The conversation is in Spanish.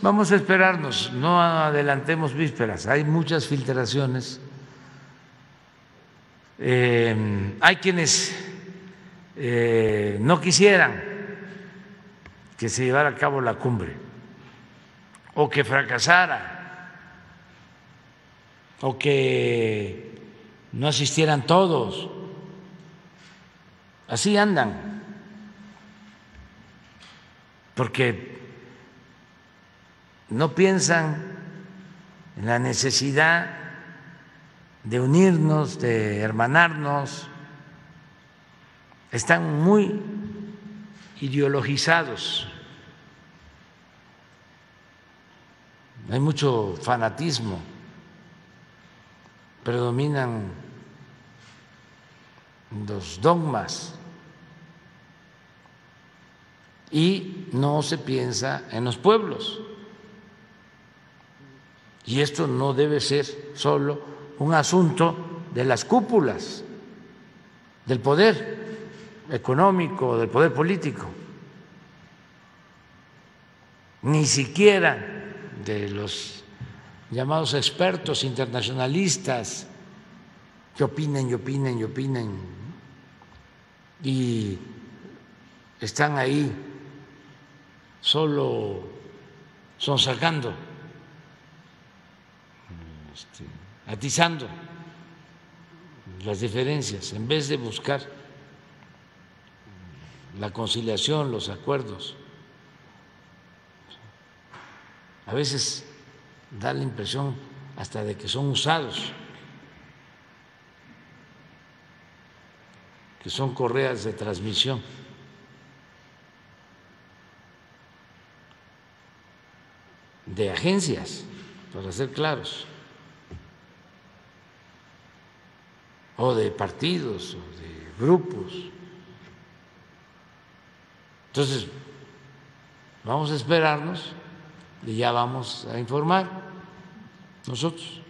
Vamos a esperarnos, no adelantemos vísperas, hay muchas filtraciones. Hay quienes no quisieran que se llevara a cabo la cumbre, o que fracasara, o que no asistieran todos. Así andan, porque no piensan en la necesidad de unirnos, de hermanarnos. Están muy ideologizados. Hay mucho fanatismo. Predominan los dogmas y no se piensa en los pueblos. Y esto no debe ser solo un asunto de las cúpulas, del poder económico, del poder político, ni siquiera de los llamados expertos internacionalistas que opinen y opinen y opinen y están ahí solo sonsacando, atizando las diferencias en vez de buscar la conciliación, los acuerdos. A veces da la impresión hasta de que son usados, que son correas de transmisión. De agencias, para ser claros, o de partidos, o de grupos. Entonces, vamos a esperarnos y ya vamos a informar nosotros.